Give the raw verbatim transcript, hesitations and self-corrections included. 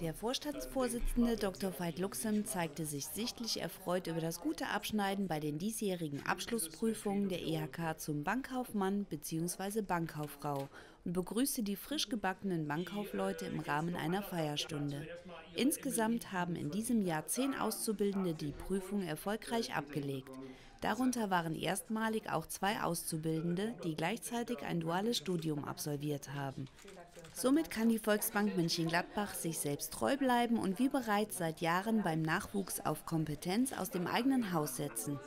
Der Vorstandsvorsitzende Doktor Veit Luxem zeigte sich sichtlich erfreut über das gute Abschneiden bei den diesjährigen Abschlussprüfungen der I H K zum Bankkaufmann bzw. Bankkauffrau und begrüßte die frisch gebackenen Bankkaufleute im Rahmen einer Feierstunde. Insgesamt haben in diesem Jahr zehn Auszubildende die Prüfung erfolgreich abgelegt. Darunter waren erstmalig auch zwei Auszubildende, die gleichzeitig ein duales Studium absolviert haben. Somit kann die Volksbank München-Gladbach sich selbst treu bleiben und wie bereits seit Jahren beim Nachwuchs auf Kompetenz aus dem eigenen Haus setzen.